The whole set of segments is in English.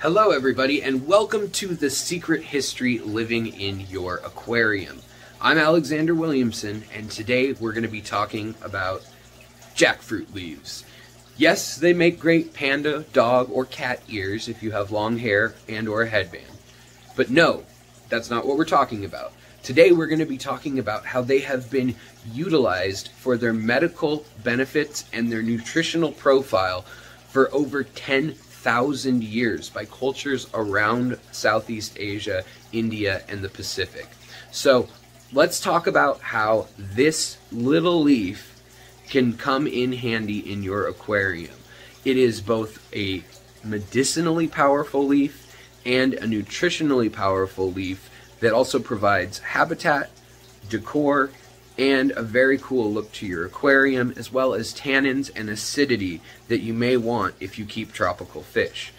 Hello everybody, and welcome to The Secret History Living in Your Aquarium. I'm Alexander Williamson, and today we're going to be talking about jackfruit leaves. Yes, they make great panda, dog, or cat ears if you have long hair and or a headband. But no, that's not what we're talking about. Today we're going to be talking about how they have been utilized for their medical benefits and their nutritional profile for over 10,000 years by cultures around Southeast Asia, India, and the Pacific. So let's talk about how this little leaf can come in handy in your aquarium. It is both a medicinally powerful leaf and a nutritionally powerful leaf that also provides habitat, decor, and a very cool look to your aquarium, as well as tannins and acidity that you may want if you keep tropical fish.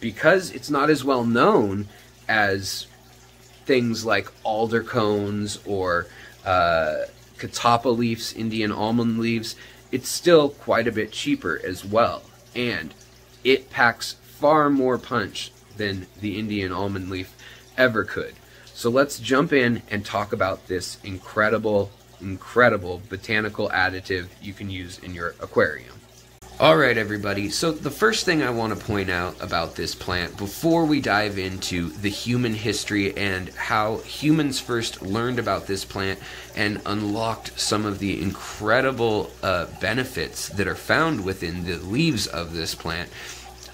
Because it's not as well known as things like alder cones or Cattapa leaves, Indian almond leaves, it's still quite a bit cheaper as well. And it packs far more punch than the Indian almond leaf ever could. So let's jump in and talk about this incredible botanical additive you can use in your aquarium. All right, everybody. So the first thing I want to point out about this plant before we dive into the human history and how humans first learned about this plant and unlocked some of the incredible benefits that are found within the leaves of this plant,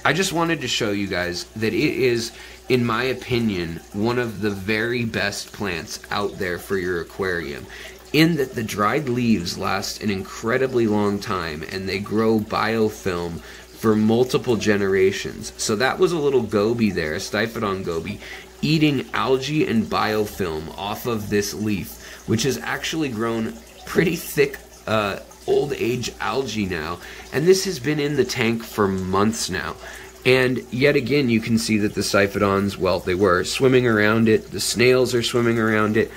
I just wanted to show you guys that it is, in my opinion, one of the very best plants out there for your aquarium, in that the dried leaves last an incredibly long time and they grow biofilm for multiple generations. So that was a little goby there, a Stiphodon goby, eating algae and biofilm off of this leaf, which has actually grown pretty thick old age algae now, and this has been in the tank for months now. And yet again, you can see that the Stiphodons, well, they were swimming around it, the snails are swimming around it.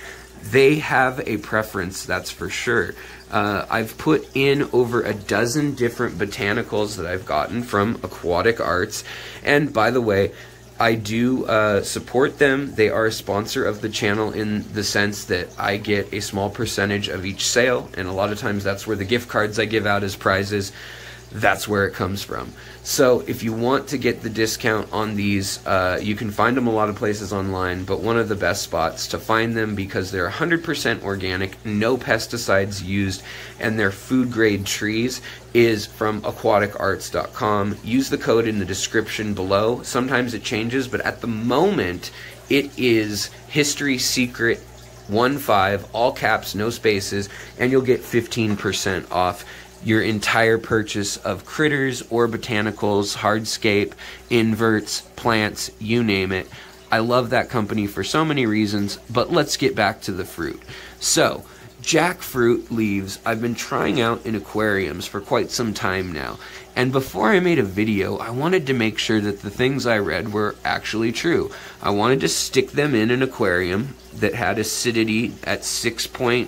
They have a preference, that's for sure. I've put in over a dozen different botanicals that I've gotten from Aquatic Arts, and by the way, I do support them. They are a sponsor of the channel in the sense that I get a small percentage of each sale, and a lot of times that's where the gift cards I give out as prizes, that's where it comes from. So if you want to get the discount on these, you can find them a lot of places online, but one of the best spots to find them, because they're 100% organic, no pesticides used, and they're food grade trees, is from Aquaticarts.com. Use the code in the description below. Sometimes it changes, but at the moment it is History Secret 15, all caps, no spaces, and you'll get 15% off your entire purchase of critters or botanicals, hardscape, inverts, plants, you name it. I love that company for so many reasons, but let's get back to the fruit. So, jackfruit leaves I've been trying out in aquariums for quite some time now, and before I made a video, I wanted to make sure that the things I read were actually true. I wanted to stick them in an aquarium that had acidity at 6.2,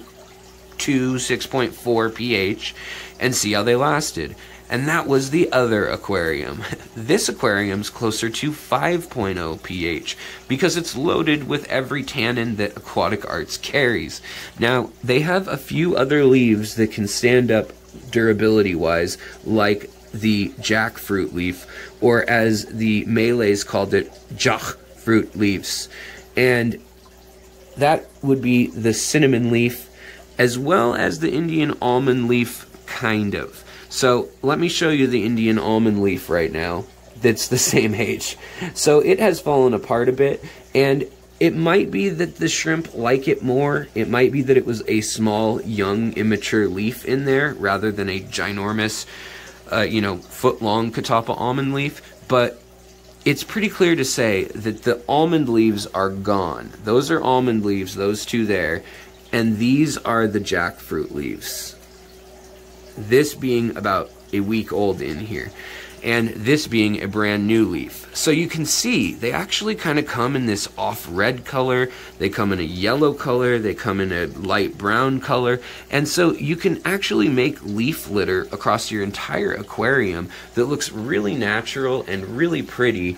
6.4 pH, and see how they lasted. And that was the other aquarium. This aquarium's closer to 5.0 pH because it's loaded with every tannin that Aquatic Arts carries. Now, they have a few other leaves that can stand up durability-wise, like the jackfruit leaf, or as the Malays called it, jackfruit leaves. And that would be the cinnamon leaf, as well as the Indian almond leaf, kind of. So let me show you the Indian almond leaf right now that's the same age. So it has fallen apart a bit, and it might be that the shrimp like it more. It might be that it was a small, young, immature leaf in there rather than a ginormous, you know, foot-long Cattapa almond leaf. But it's pretty clear to say that the almond leaves are gone. Those are almond leaves, those two there, and these are the jackfruit leaves. This being about a week old in here. and this being a brand new leaf. So you can see they actually kind of come in this off red color, they come in a yellow color, they come in a light brown color, and so you can actually make leaf litter across your entire aquarium that looks really natural and really pretty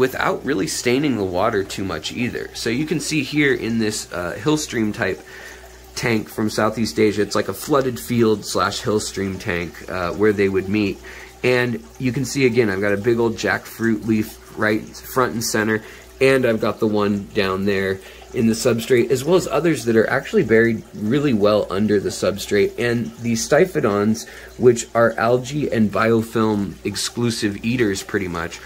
without really staining the water too much either. So you can see here in this hill stream type tank from Southeast Asia, it's like a flooded field slash hill stream tank where they would meet. And you can see again, I've got a big old jackfruit leaf right front and center, and I've got the one down there in the substrate, as well as others that are actually buried really well under the substrate. And the Stiphodons, which are algae and biofilm exclusive eaters pretty much,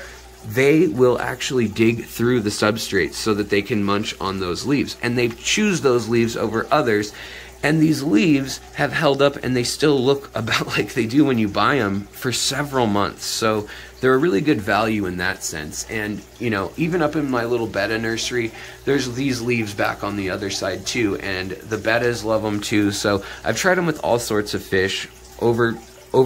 they will actually dig through the substrate so that they can munch on those leaves. And they choose those leaves over others. And these leaves have held up, and they still look about like they do when you buy them, for several months. So they're a really good value in that sense. And, you know, even up in my little betta nursery, there's these leaves back on the other side too. And the bettas love them too. So I've tried them with all sorts of fish. Over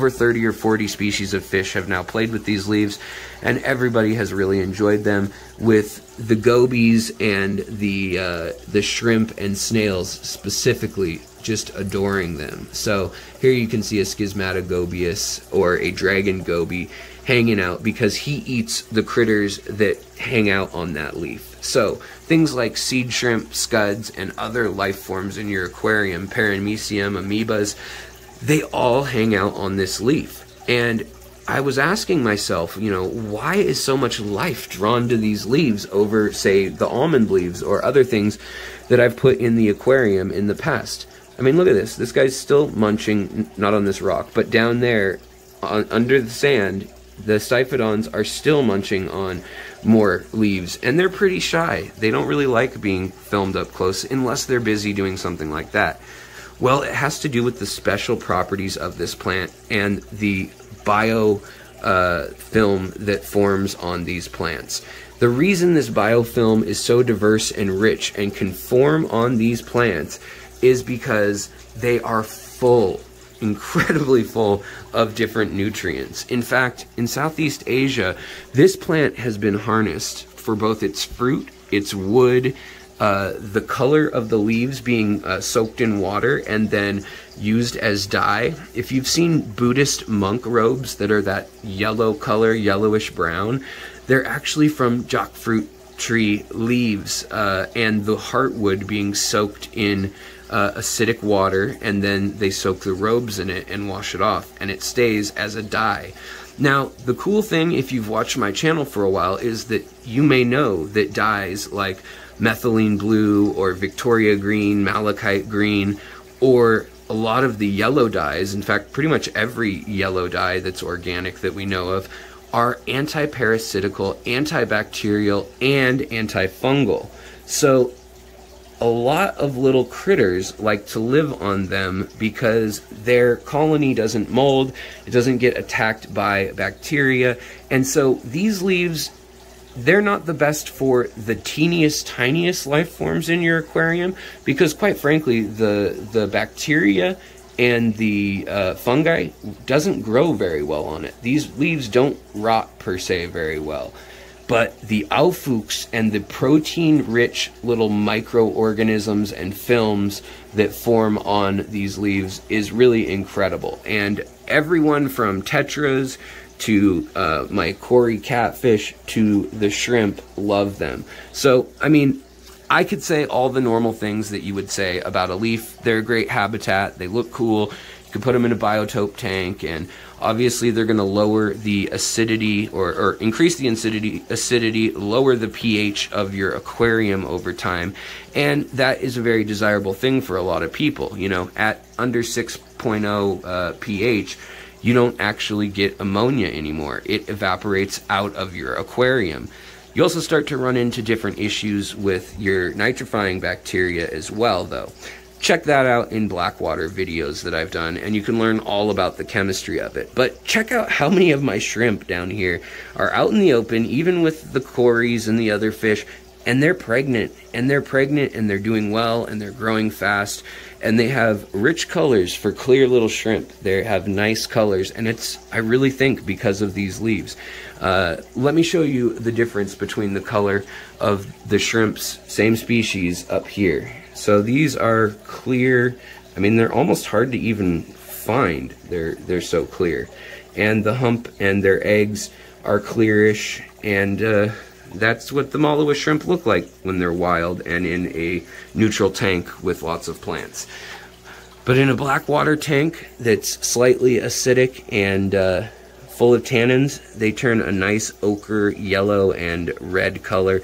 30 or 40 species of fish have now played with these leaves, and everybody has really enjoyed them, with the gobies and the shrimp and snails specifically just adoring them. So here you can see a Schismatogobius, or a dragon goby, hanging out because he eats the critters that hang out on that leaf. So things like seed shrimp, scuds, and other life forms in your aquarium, paramecium, amoebas, they all hang out on this leaf. And I was asking myself, you know, why is so much life drawn to these leaves over, say, the almond leaves or other things that I've put in the aquarium in the past? I mean, look at this. This guy's still munching, not on this rock, but down there under the sand, the Stiphodons are still munching on more leaves, and they're pretty shy. They don't really like being filmed up close unless they're busy doing something like that. Well, it has to do with the special properties of this plant and the biofilm that forms on these plants. The reason this biofilm is so diverse and rich and can form on these plants is because they are full, incredibly full, of different nutrients. In fact, in Southeast Asia, this plant has been harnessed for both its fruit, its wood, the color of the leaves being soaked in water and then used as dye. If you've seen Buddhist monk robes that are that yellow color, yellowish brown, they're actually from jackfruit tree leaves and the heartwood being soaked in acidic water, and then they soak the robes in it and wash it off, and it stays as a dye. Now, the cool thing, if you've watched my channel for a while, is that you may know that dyes like methylene blue or Victoria green, malachite green, or a lot of the yellow dyes, in fact, pretty much every yellow dye that's organic that we know of, are anti-parasitical, antibacterial, and antifungal. So a lot of little critters like to live on them because their colony doesn't mold, it doesn't get attacked by bacteria, and so these leaves, they're not the best for the teeniest, tiniest life forms in your aquarium because, quite frankly, the bacteria and the fungi doesn't grow very well on it. These leaves don't rot, per se, very well. But the aufuchs and the protein-rich little microorganisms and films that form on these leaves is really incredible. And everyone from tetras to my Cory catfish to the shrimp love them. So, I mean, I could say all the normal things that you would say about a leaf. They're a great habitat. They look cool. You can put them in a biotope tank, and obviously they're going to lower the acidity or increase the acidity, lower the pH of your aquarium over time. And that is a very desirable thing for a lot of people. You know, at under 6.0 pH, you don't actually get ammonia anymore. It evaporates out of your aquarium. You also start to run into different issues with your nitrifying bacteria as well, though. Check that out in Blackwater videos that I've done, and you can learn all about the chemistry of it. But check out how many of my shrimp down here are out in the open, even with the cories and the other fish, and they're pregnant, and they're pregnant, and they're doing well, and they're growing fast, and they have rich colors for clear little shrimp. They have nice colors, and it's, I really think, because of these leaves. Let me show you the difference between the color of the shrimps, same species, up here. So these are clear. I mean, they're almost hard to even find. They're so clear. And the hump and their eggs are clearish, and that's what the Malawi shrimp look like when they're wild and in a neutral tank with lots of plants. But in a black water tank that's slightly acidic and full of tannins, they turn a nice ochre yellow and red color,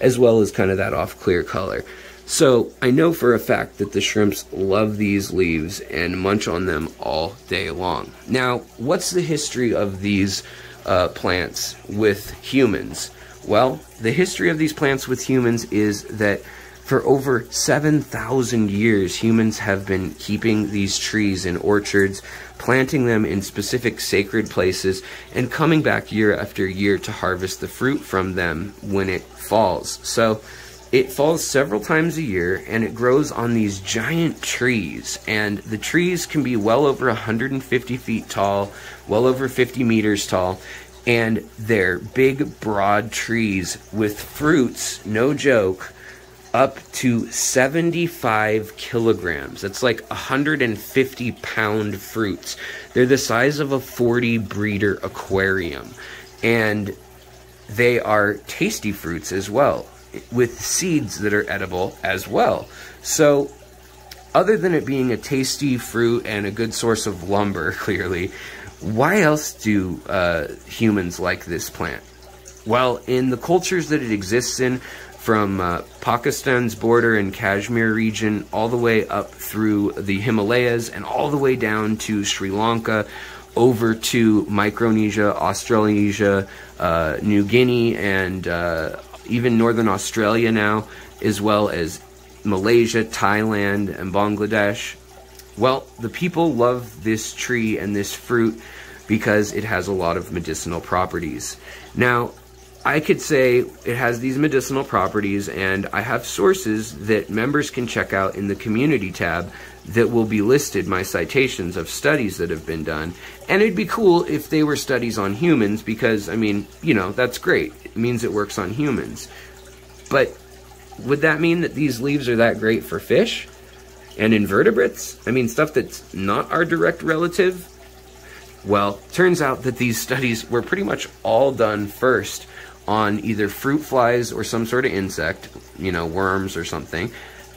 as well as kind of that off clear color. So I know for a fact that the shrimps love these leaves and munch on them all day long. Now, what's the history of these plants with humans? Well, the history of these plants with humans is that for over 7,000 years, humans have been keeping these trees in orchards, planting them in specific sacred places, and coming back year after year to harvest the fruit from them when it falls. So it falls several times a year, and it grows on these giant trees, and the trees can be well over 150 feet tall, well over 50 meters tall, and they're big, broad trees with fruits, no joke, up to 75 kilograms. That's like 150-pound fruits. They're the size of a 40-breeder aquarium, and they are tasty fruits as well, with seeds that are edible as well. So other than it being a tasty fruit and a good source of lumber, clearly, why else do humans like this plant? Well, in the cultures that it exists in, from Pakistan's border and Kashmir region all the way up through the Himalayas and all the way down to Sri Lanka, over to Micronesia, Australasia, New Guinea, and even northern Australia now, as well as Malaysia, Thailand, and Bangladesh. Well, the people love this tree and this fruit because it has a lot of medicinal properties. Now, I could say it has these medicinal properties, and I have sources that members can check out in the community tab that will be listed, my citations of studies that have been done. And it'd be cool if they were studies on humans because, I mean, you know, that's great. It means it works on humans. But would that mean that these leaves are that great for fish? And invertebrates? I mean, stuff that's not our direct relative? Well, turns out that these studies were pretty much all done first on either fruit flies or some sort of insect, you know, worms or something.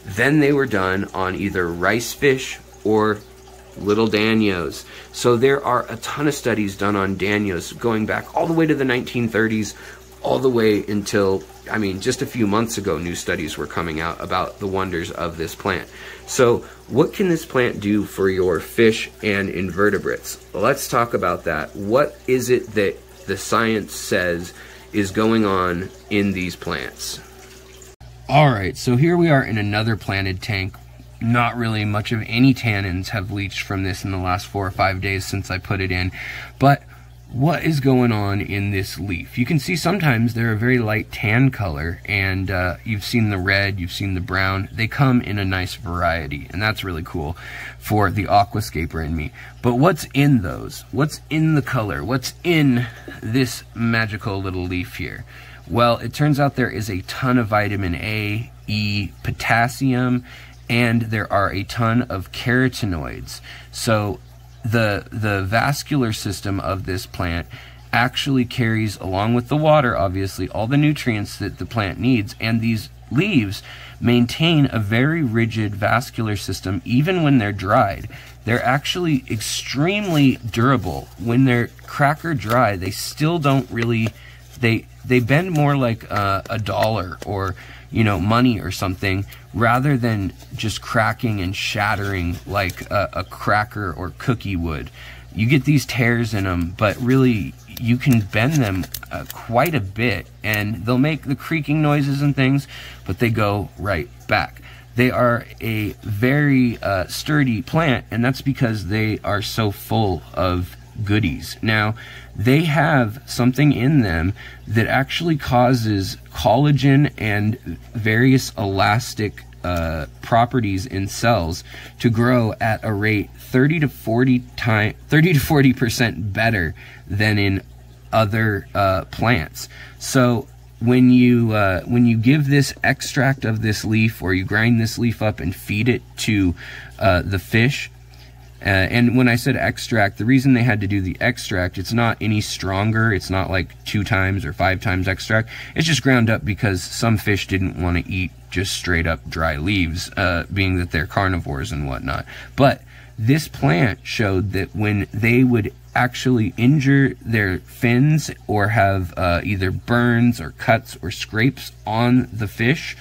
Then they were done on either rice fish or little danios. So there are a ton of studies done on danios going back all the way to the 1930s, all the way until, I mean, just a few months ago, new studies were coming out about the wonders of this plant. So what can this plant do for your fish and invertebrates? Let's talk about that. What is it that the science says is going on in these plants? All right, so here we are in another planted tank. Not really much of any tannins have leached from this in the last 4 or 5 days since I put it in, but what is going on in this leaf? You can see sometimes they're a very light tan color, and you've seen the red, you've seen the brown. They come in a nice variety, and that's really cool for the aquascaper in me. But what's in those? What's in the color? What's in this magical little leaf here? Well, it turns out there is a ton of vitamin A, E, potassium, and there are a ton of carotenoids. So the vascular system of this plant actually carries, along with the water obviously, all the nutrients that the plant needs, and these leaves maintain a very rigid vascular system even when they're dried. They're actually extremely durable. When they're cracker dry, they still don't really, they bend more like a dollar or, you know, money or something, rather than just cracking and shattering like a cracker or cookie would. You get these tears in them, but really you can bend them quite a bit, and they'll make the creaking noises and things, but they go right back. They are a very sturdy plant, and that's because they are so full of goodies. Now, they have something in them that actually causes collagen and various elastic properties in cells to grow at a rate 30 to 40% better than in other plants. So when you give this extract of this leaf, or you grind this leaf up and feed it to the fish, and when I said extract, the reason they had to do the extract, it's not any stronger, it's not like 2 times or 5 times extract, it's just ground up because some fish didn't want to eat just straight up dry leaves, being that they're carnivores and whatnot. But this plant showed that when they would actually injure their fins or have either burns or cuts or scrapes on the fish,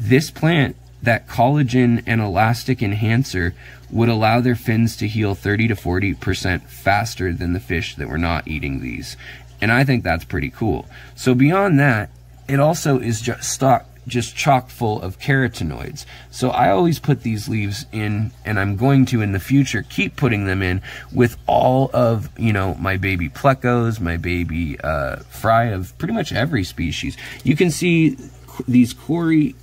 this plant, that collagen and elastic enhancer, would allow their fins to heal 30 to 40% faster than the fish that were not eating these. And I think that's pretty cool. So beyond that, it also is just chock full of carotenoids. So I always put these leaves in, and I'm going to in the future keep putting them in with all of, you know, my baby plecos, my baby fry of pretty much every species. You can see these Cory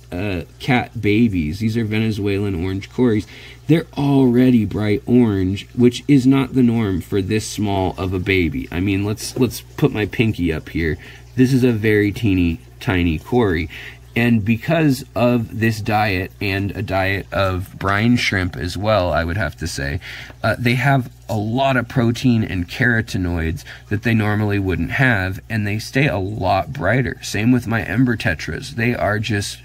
cat babies. These are Venezuelan orange Cories. They're already bright orange, which is not the norm for this small of a baby. I mean, let's put my pinky up here. This is a very teeny tiny Cory. And because of this diet, and a diet of brine shrimp as well, I would have to say, they have a lot of protein and carotenoids that they normally wouldn't have, and they stay a lot brighter. Same with my ember tetras. They are just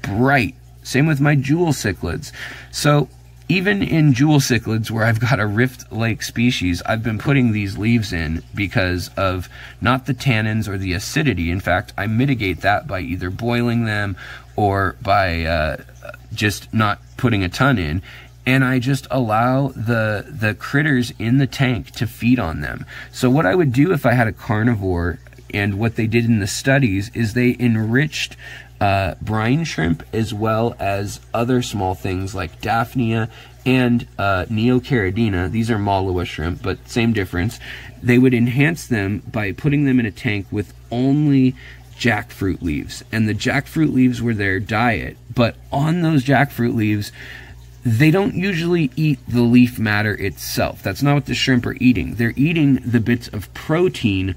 bright. Same with my jewel cichlids. So even in jewel cichlids, where I've got a rift lake species, I've been putting these leaves in because of not the tannins or the acidity. In fact, I mitigate that by either boiling them or by just not putting a ton in. And I just allow the critters in the tank to feed on them. So what I would do if I had a carnivore, and what they did in the studies, is they enriched brine shrimp as well as other small things like Daphnia and Neocaridina. These are Malawi shrimp, but same difference. They would enhance them by putting them in a tank with only jackfruit leaves. And the jackfruit leaves were their diet, but on those jackfruit leaves, they don't usually eat the leaf matter itself. That's not what the shrimp are eating. They're eating the bits of protein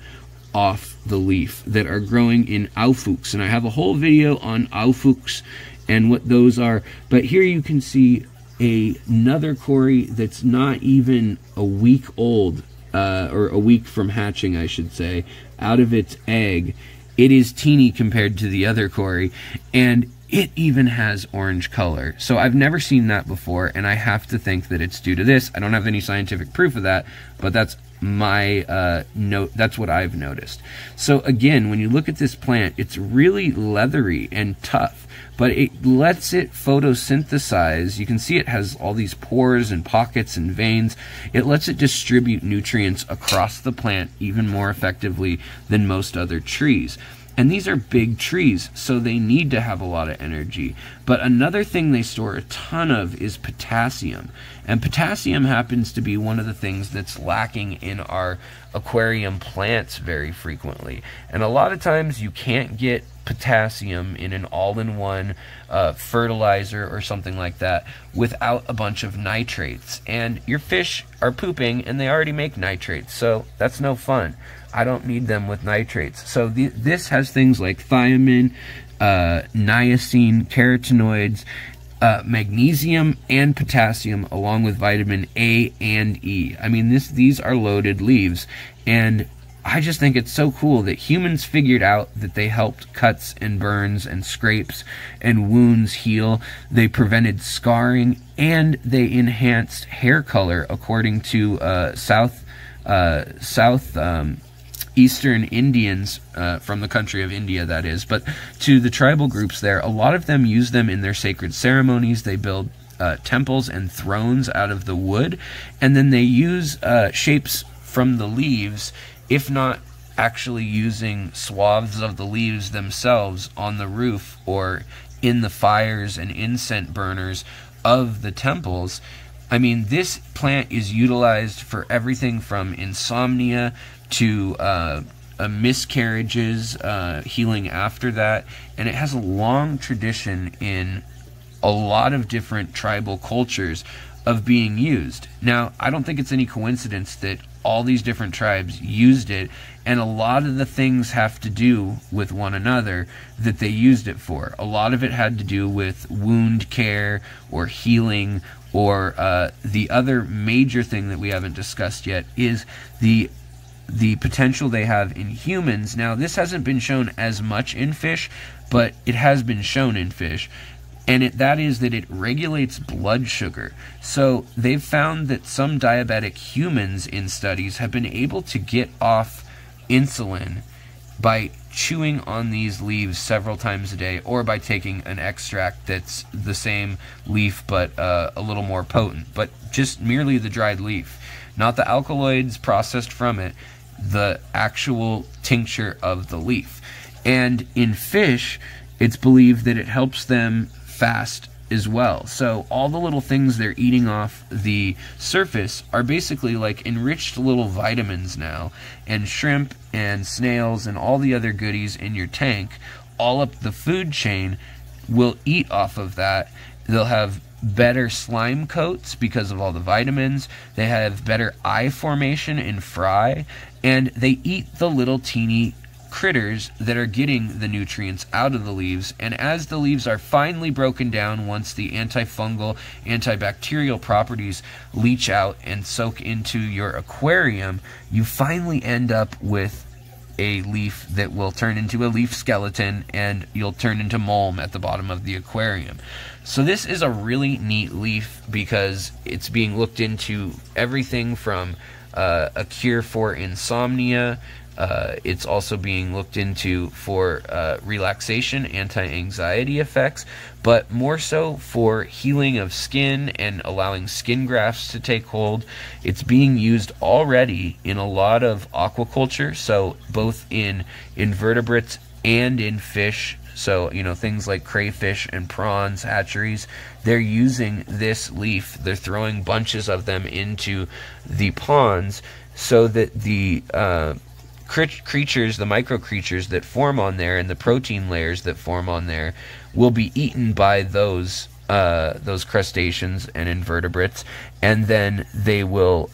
off the leaf that are growing in aufuchs, and I have a whole video on aufuchs and what those are. But here you can see another Cory that's not even a week old, or a week from hatching, I should say, out of its egg. It is teeny compared to the other Cory, and it even has orange color. So I've never seen that before, and I have to think that it's due to this. I don't have any scientific proof of that, but that's my note. That's what I've noticed. So again, when you look at this plant, it's really leathery and tough, but it lets it photosynthesize. You can see it has all these pores and pockets and veins. It lets it distribute nutrients across the plant even more effectively than most other trees. And these are big trees, so they need to have a lot of energy. But another thing they store a ton of is potassium. And potassium happens to be one of the things that's lacking in our aquarium plants very frequently. And a lot of times you can't get potassium in an all-in-one fertilizer or something like that without a bunch of nitrates. And your fish are pooping, and they already make nitrates, so that's no fun. I don't need them with nitrates. So this has things like thiamine, niacin, carotenoids, magnesium, and potassium, along with vitamin A and E. I mean, these are loaded leaves, and I just think it's so cool that humans figured out that they helped cuts and burns and scrapes and wounds heal. They prevented scarring, and they enhanced hair color, according to Southeastern Indians from the country of India, that is. But to the tribal groups there, a lot of them use them in their sacred ceremonies. They build temples and thrones out of the wood, and then they use shapes from the leaves, if not actually using swaths of the leaves themselves on the roof or in the fires and incense burners of the temples. I mean, this plant is utilized for everything from insomnia to miscarriages, healing after that, and it has a long tradition in a lot of different tribal cultures of being used. Now, I don't think it's any coincidence that all these different tribes used it, and a lot of the things have to do with one another that they used it for. A lot of it had to do with wound care or healing, or the other major thing that we haven't discussed yet is the potential they have in humans. Now, this hasn't been shown as much in fish, but it has been shown in fish. And that is that it regulates blood sugar. So they've found that some diabetic humans in studies have been able to get off insulin by chewing on these leaves several times a day, or by taking an extract that's the same leaf but a little more potent, but just merely the dried leaf, not the alkaloids processed from it, the actual tincture of the leaf. And in fish, it's believed that it helps them fast as well. So all the little things they're eating off the surface are basically like enriched little vitamins now, and shrimp and snails and all the other goodies in your tank, all up the food chain, will eat off of that. They'll have better slime coats because of all the vitamins. They have better eye formation in fry, and they eat the little teeny critters that are getting the nutrients out of the leaves. And as the leaves are finely broken down, once the antifungal, antibacterial properties leach out and soak into your aquarium, you finally end up with a leaf that will turn into a leaf skeleton, and you'll turn into mulm at the bottom of the aquarium. So this is a really neat leaf because it's being looked into, everything from a cure for insomnia. It's also being looked into for relaxation, anti-anxiety effects, but more so for healing of skin and allowing skin grafts to take hold. It's being used already in a lot of aquaculture, so both in invertebrates and in fish. So, you know, things like crayfish and prawns hatcheries, they're using this leaf. They're throwing bunches of them into the ponds so that the creatures, the micro creatures that form on there, and the protein layers that form on there, will be eaten by those crustaceans and invertebrates, and then they will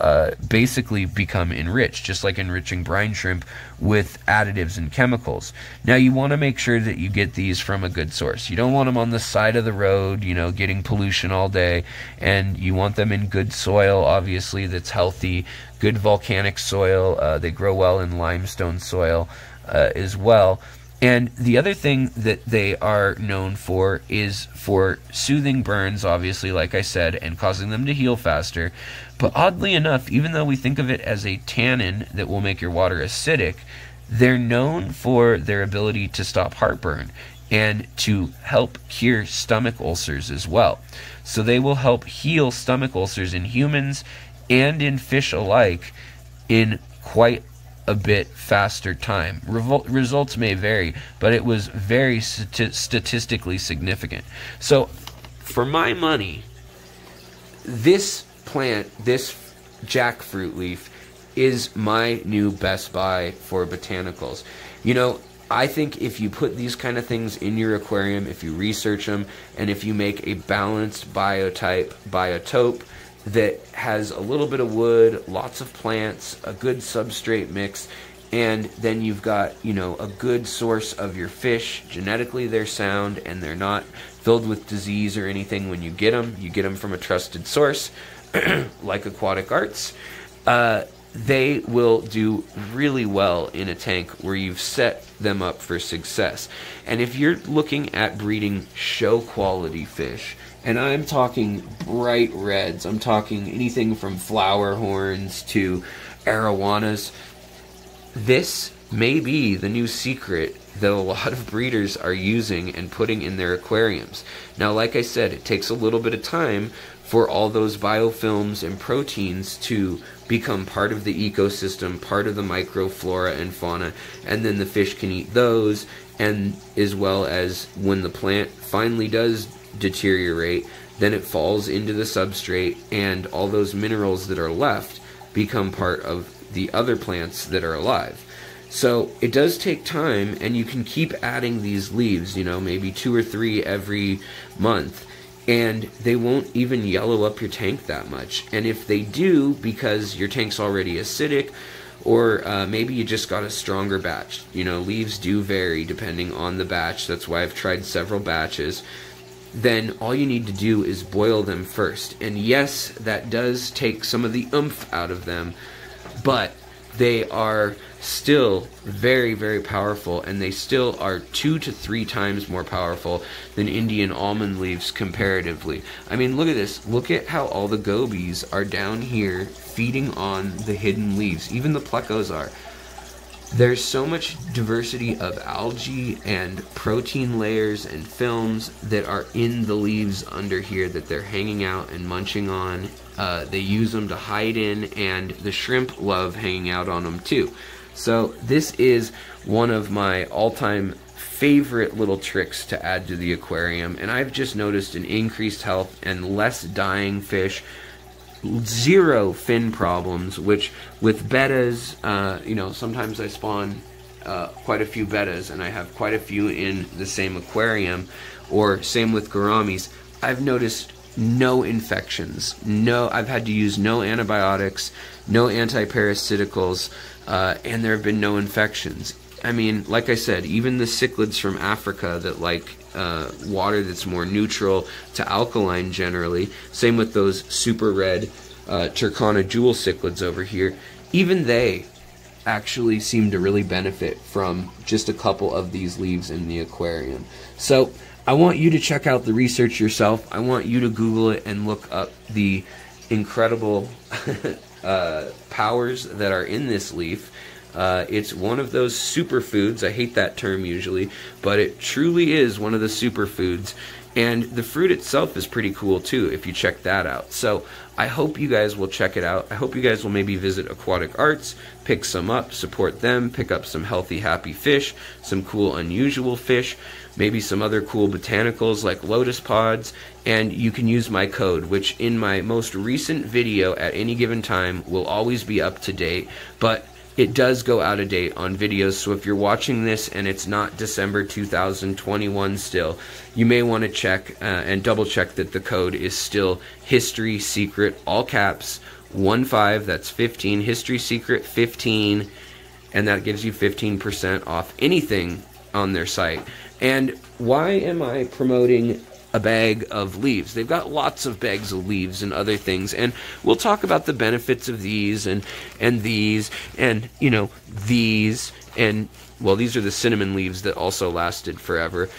basically become enriched, just like enriching brine shrimp, with additives and chemicals. Now, you want to make sure that you get these from a good source. You don't want them on the side of the road, you know, getting pollution all day, and you want them in good soil, obviously, that's healthy, good volcanic soil. They grow well in limestone soil as well. And the other thing that they are known for is for soothing burns, obviously, like I said, and causing them to heal faster. But oddly enough, even though we think of it as a tannin that will make your water acidic, they're known for their ability to stop heartburn and to help cure stomach ulcers as well. So they will help heal stomach ulcers in humans and in fish alike in quite a bit faster time. Results may vary, but it was very statistically significant. So for my money, this plant, this jackfruit leaf, is my new best buy for botanicals. You know, I think if you put these kind of things in your aquarium, if you research them, and if you make a balanced biotope that has a little bit of wood, lots of plants, a good substrate mix, and then you've got, you know, a good source of your fish. Genetically, they're sound, and they're not filled with disease or anything when you get them. You get them from a trusted source, like Aquatic Arts. They will do really well in a tank where you've set them up for success. And if you're looking at breeding show quality fish, and I'm talking bright reds, I'm talking anything from flower horns to arowanas, this may be the new secret that a lot of breeders are using and putting in their aquariums. Now, like I said, it takes a little bit of time for all those biofilms and proteins to become part of the ecosystem, part of the microflora and fauna, and then the fish can eat those, and as well as when the plant finally does deteriorate, then it falls into the substrate, and all those minerals that are left become part of the other plants that are alive. So it does take time, and you can keep adding these leaves, you know, maybe 2 or 3 every month, and they won't even yellow up your tank that much. And if they do, because your tank's already acidic, or maybe you just got a stronger batch. You know, leaves do vary depending on the batch. That's why I've tried several batches. Then all you need to do is boil them first. And yes, that does take some of the oomph out of them, but they are still very, very powerful, and they still are 2 to 3 times more powerful than Indian almond leaves comparatively. I mean, look at this. Look at how all the gobies are down here feeding on the hidden leaves. Even the plecos are. There's so much diversity of algae and protein layers and films that are in the leaves under here that they're hanging out and munching on. They use them to hide in, and the shrimp love hanging out on them too. So this is one of my all-time favorite little tricks to add to the aquarium, and I've just noticed an increased health and less dying fish. Zero fin problems, which with bettas, you know, sometimes I spawn quite a few bettas, and I have quite a few in the same aquarium, or same with gouramis. I've noticed no infections. No, I've had to use no antibiotics, no antiparasiticals, and there have been no infections. I mean, like I said, even the cichlids from Africa that like water that's more neutral to alkaline generally, same with those super red Turkana jewel cichlids over here, even they actually seem to really benefit from just a couple of these leaves in the aquarium. So I want you to check out the research yourself. I want you to Google it and look up the incredible powers that are in this leaf. It's one of those superfoods. I hate that term usually, but it truly is one of the superfoods. And the fruit itself is pretty cool too, if you check that out. So I hope you guys will check it out. I hope you guys will maybe visit Aquatic Arts, pick some up, support them, pick up some healthy, happy fish, some cool, unusual fish, maybe some other cool botanicals like lotus pods, and you can use my code, which in my most recent video at any given time will always be up to date, but it does go out of date on videos, so if you're watching this and it's not December 2021 still, you may want to check and double check that the code is still History Secret, all caps, 15, that's 15, History Secret 15, and that gives you 15% off anything on their site. And why am I promoting a bag of leaves? They've got lots of bags of leaves and other things, and we'll talk about the benefits of these and these and, you know, these, and well, these are the cinnamon leaves that also lasted forever,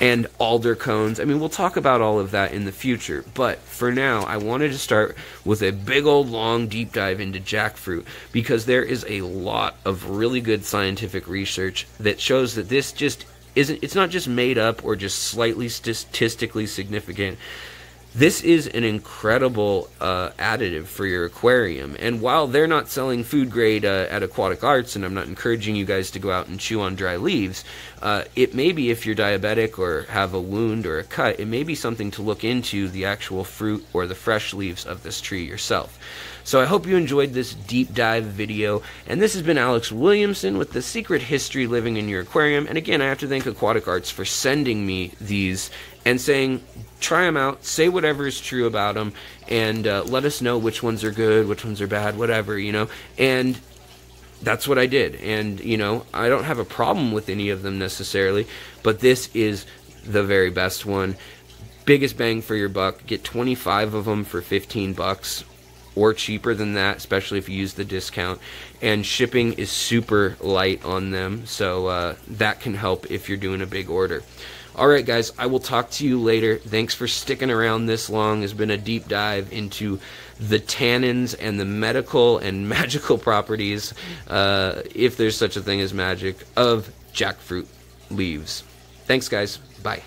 and alder cones. I mean, we'll talk about all of that in the future, but for now, I wanted to start with a big old long deep dive into jackfruit, because there is a lot of really good scientific research that shows that this just it's not just made up or just slightly statistically significant. This is an incredible additive for your aquarium. And while they're not selling food grade at Aquatic Arts, and I'm not encouraging you guys to go out and chew on dry leaves, it may be, if you're diabetic or have a wound or a cut, it may be something to look into the actual fruit or the fresh leaves of this tree yourself. So I hope you enjoyed this deep dive video, and this has been Alex Williamson with The Secret History Living in Your Aquarium. And again, I have to thank Aquatic Arts for sending me these and saying, try them out, say whatever is true about them, and let us know which ones are good, which ones are bad, whatever, you know. And that's what I did. And, you know, I don't have a problem with any of them necessarily, but this is the very best one. Biggest bang for your buck. Get 25 of them for 15 bucks. Or cheaper than that, especially if you use the discount, and shipping is super light on them, so that can help if you're doing a big order. Alright guys, I will talk to you later. Thanks for sticking around this long. It's been a deep dive into the tannins and the medical and magical properties, if there's such a thing as magic, of jackfruit leaves. Thanks guys, bye.